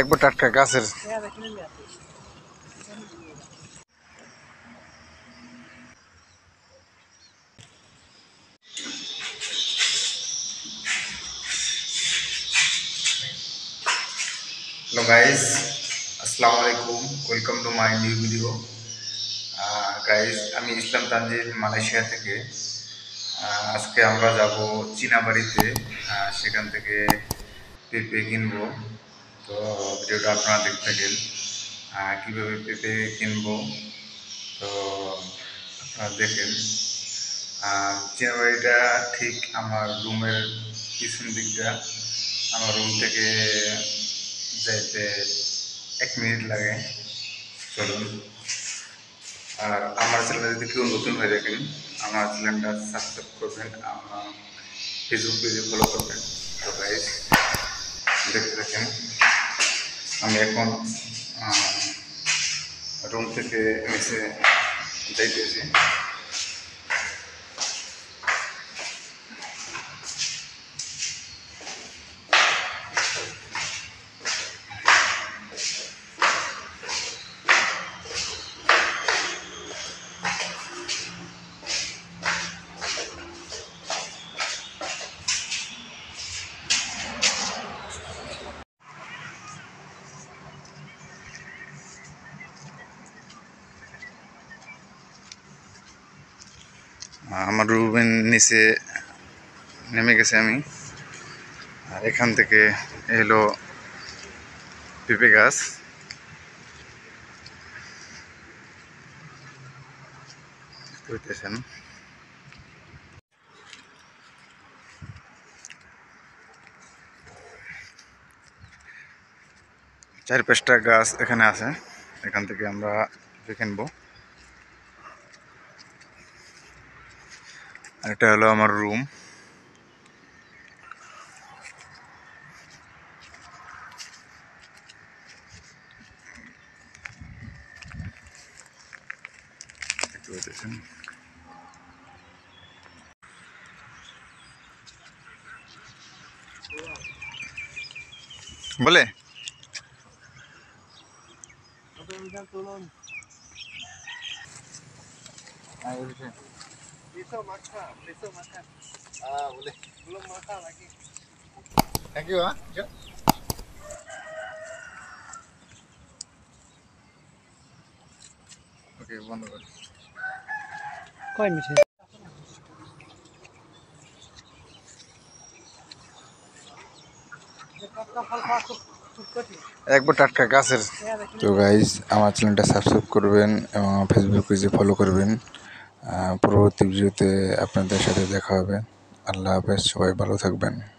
একবার টাটকা গাছের Hello guys, Assalamu alaikum. Welcome to my new video. Guys, আমি ইসলাম তানজিল মালয়েশিয়া থেকে আজকে আমরা যাব চীনা বাড়িতে সেখান থেকে পেঁপে কিনবো তো ভিডিওটা আপনারা দেখতে গেল কিভাবে পেঁপে কিনবো তো আপনারা দেখেন চীনা বাড়িটা ঠিক আমার রুমের পিছন দিকটা আমার রুম থেকে যাইতে 1 মিনিট লাগে চলুন আর আমার চ্যানেলে যদি কেউ নতুন হয়ে থাকেন আমার চ্যানেলটা সাবস্ক্রাইব করবেন আমার ফেসবুক পেজে ফলো করবেন তো গাইস দেখতে থাকেন আমি এখন রুম থেকে নিচে যাইতেছি আমার রুমের নিচে নেমে গেছে আমি আর এখান থেকে এলো পেঁপে গাছ বুঝতেছেন চার পাঁচটা গাছ এখানে আছে এখান থেকে আমরা কিনবো এটা হলো আমার রুম একটু দেখেন বলে Besok makan, Ah, boleh. Belum makan lagi. Thank you ah. Jom. Okay, wonderful. Koin macam. একবার টাটকা গাছের তো গাইস আমার চ্যানেলটা সাবস্ক্রাইব করবেন এবং ফেসবুক পেজে ফলো করবেন পরবর্তী ভিডিওতে আপনাদের সাথে দেখা হবে আল্লাহ হাফেজ সবাই ভালো থাকবেন